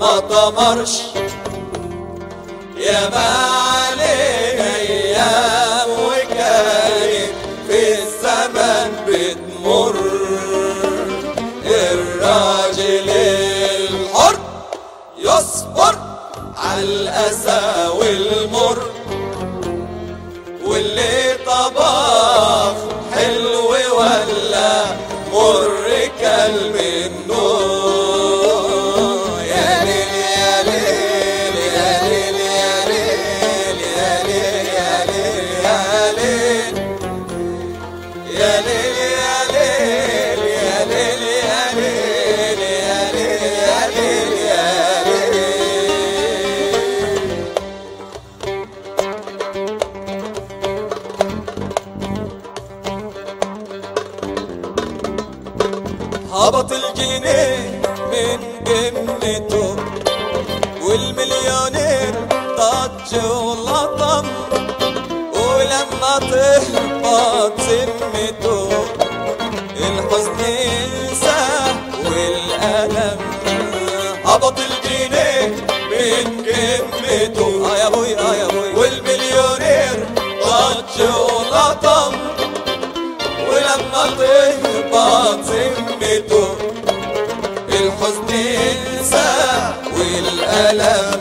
مطمرش يا ما عليه ايام وكاين في الزمن بتمر. الراجل الحر يصبر على الاسى والمر، واللي طبخ حلو ولا مر كلب النور. هبط الجنيه من قمته والمليونير طج ولطم، ولما تهبط ذمته الحزن ينساه والألم. هبط الجنيه من قمته يا ابوي يا ابوي، والمليونير طج ولطم، ولما تهبط ذمته الحزن ينساه والألم.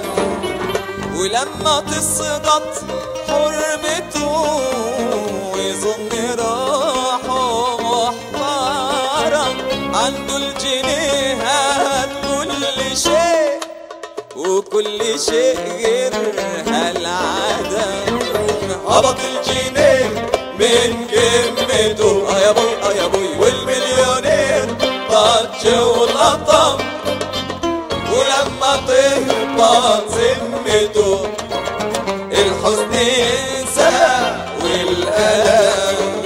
ولما تصدت حرمته يظن راحه محترم، عنده الجنيه هات كل شيء وكل شيء غيرها العدم. هبط الجنيه من قمته يا ابوي يا ابوي، والمليونير طج ولطم، ولما تهبط ذمته الحزن ينساه والألم.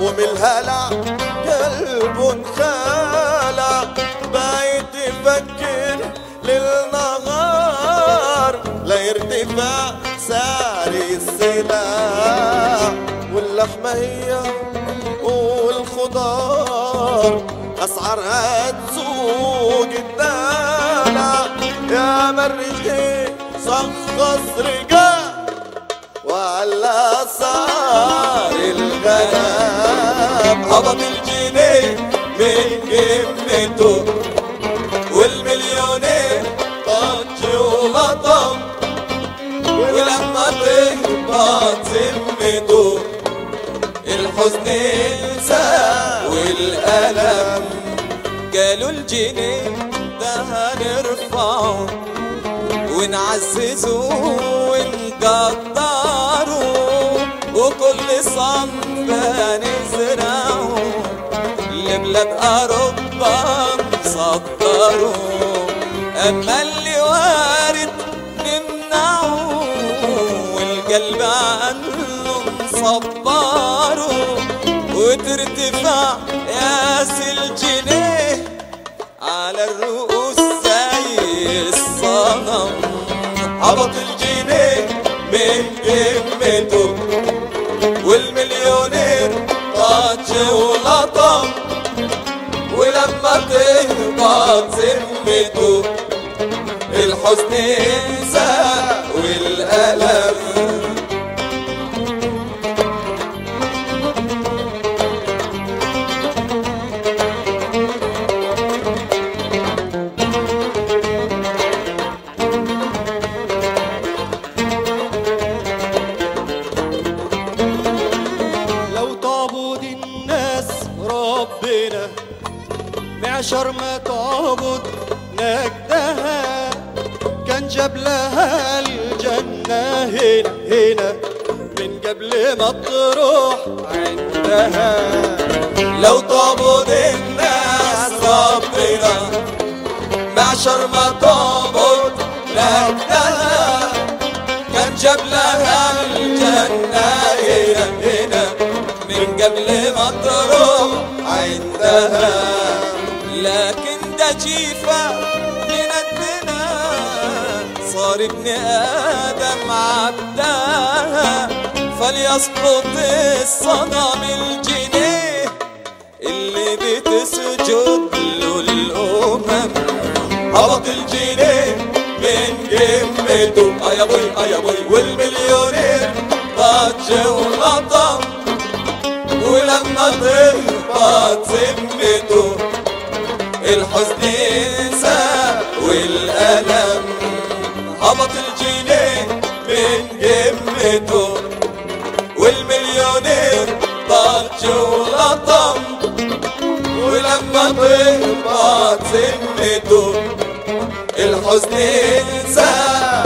ومن الهلع قلبه انخلع، بقيت يفكر ليل نهار لا ارتفاع سعر السلع، واللحمة هي والخضار أسعارها تسوق الدلع. يا مرجي صخص رجال وعلى صار الغلاب. هبط الجنيه من قمته والمليونير طج ولطم، ولما تهبط ذمته الحزن ينساه والألم. قالوا الجنيه ده هنرفعه ونعززه ونقطعه، وكل صنفة نزرعه لبلاد أوروبا نصدره. أما اللي وارد نمنعه والقلب عنه نصبره، وترتفع قياس الجنيه على الرؤوس زي الصنم. هبط الجنيه من قمته فقد ذمته، الحزن انسى والألم. معشر ما تعبد نجدها كان جاب لها الجنة هنا هنا من قبل ما تروح عندها. لو تعبد الناس ربنا معشر ما تعبد نجدها كان جاب لها الجنة هنا هنا من قبل ما تروح عندها. لكن ده جيفة من الدنا صار ابن آدم عبدها، فليسقط الصنم الجنيه اللي بتسجد له الأمم. هبط الجنيه من جمته أيا بوي أيا بوي، والمليونير ضج ونطم ولما تهبط ذمته، الحزن انسى والألم. هبط الجنيه من جمته والمليونير ضج ولطم ولما تهبط ذمته، الحزن انسى